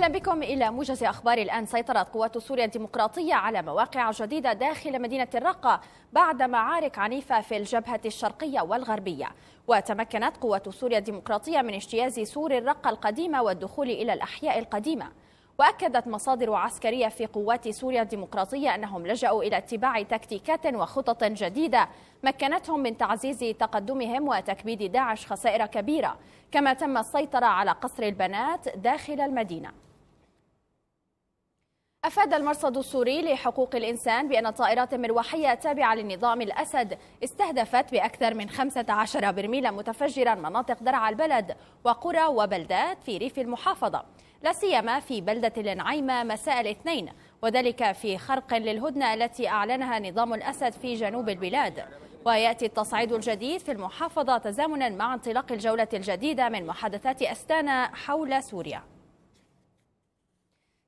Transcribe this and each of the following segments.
أهلا بكم إلى موجز أخبار الآن. سيطرت قوات سوريا الديمقراطية على مواقع جديدة داخل مدينة الرقة بعد معارك عنيفة في الجبهة الشرقية والغربية، وتمكنت قوات سوريا الديمقراطية من اجتياز سور الرقة القديمة والدخول إلى الأحياء القديمة. وأكدت مصادر عسكرية في قوات سوريا الديمقراطية أنهم لجأوا إلى اتباع تكتيكات وخطط جديدة مكنتهم من تعزيز تقدمهم وتكبيد داعش خسائر كبيرة، كما تم السيطرة على قصر البنات داخل المدينة. أفاد المرصد السوري لحقوق الإنسان بأن طائرات مروحية تابعة لنظام الأسد استهدفت بأكثر من 15 برميلا متفجرا مناطق درعا البلد وقرى وبلدات في ريف المحافظة، لا سيما في بلدة الانعيمة مساء الاثنين، وذلك في خرق للهدنة التي أعلنها نظام الأسد في جنوب البلاد. ويأتي التصعيد الجديد في المحافظة تزامنا مع انطلاق الجولة الجديدة من محادثات أستانا حول سوريا.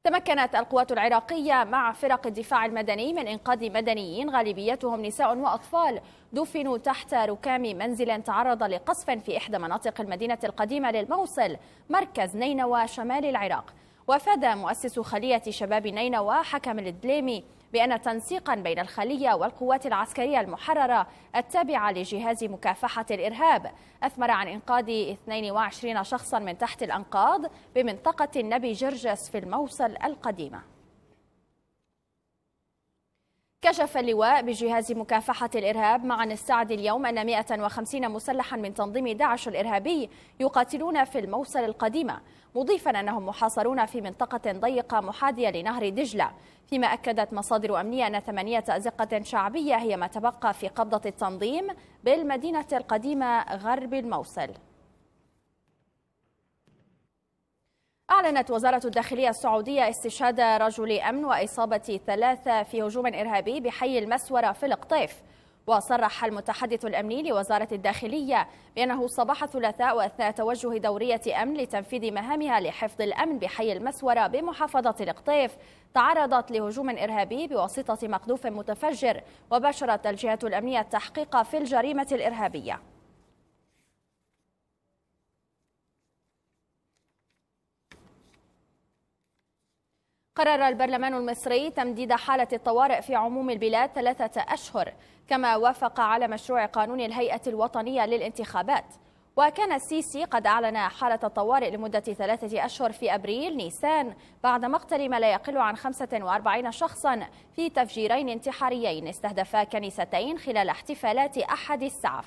تمكنت القوات العراقية مع فرق الدفاع المدني من إنقاذ مدنيين غالبيتهم نساء وأطفال دفنوا تحت ركام منزل تعرض لقصف في إحدى مناطق المدينة القديمة للموصل مركز نينوى شمال العراق. وأفاد مؤسس خلية شباب نينوى حكيم الدليمي بأن تنسيقا بين الخلية والقوات العسكرية المحررة التابعة لجهاز مكافحة الإرهاب أثمر عن إنقاذ 22 شخصا من تحت الأنقاض بمنطقة النبي جرجس في الموصل القديمة. كشف اللواء بجهاز مكافحة الإرهاب معن السعد اليوم أن 150 مسلحا من تنظيم داعش الإرهابي يقاتلون في الموصل القديمة، مضيفا أنهم محاصرون في منطقة ضيقة محاذية لنهر دجلة، فيما أكدت مصادر أمنية أن 8 أزقة شعبية هي ما تبقى في قبضة التنظيم بالمدينة القديمة غرب الموصل. أعلنت وزارة الداخلية السعودية استشهاد رجل أمن وإصابة 3 في هجوم إرهابي بحي المسورة في القطيف. وصرح المتحدث الأمني لوزارة الداخلية بأنه صباح الثلاثاء وأثناء توجه دورية أمن لتنفيذ مهامها لحفظ الأمن بحي المسورة بمحافظة القطيف تعرضت لهجوم إرهابي بواسطة مقذوف متفجر، وباشرت الجهات الأمنية التحقيق في الجريمة الإرهابية. قرر البرلمان المصري تمديد حالة الطوارئ في عموم البلاد 3 أشهر، كما وافق على مشروع قانون الهيئة الوطنية للانتخابات. وكان السيسي قد أعلن حالة الطوارئ لمدة 3 أشهر في أبريل نيسان بعد مقتل ما لا يقل عن 45 شخصا في تفجيرين انتحاريين استهدفا كنيستين خلال احتفالات أحد السعف.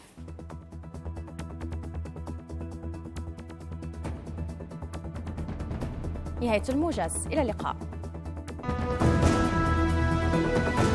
نهاية الموجز، إلى اللقاء.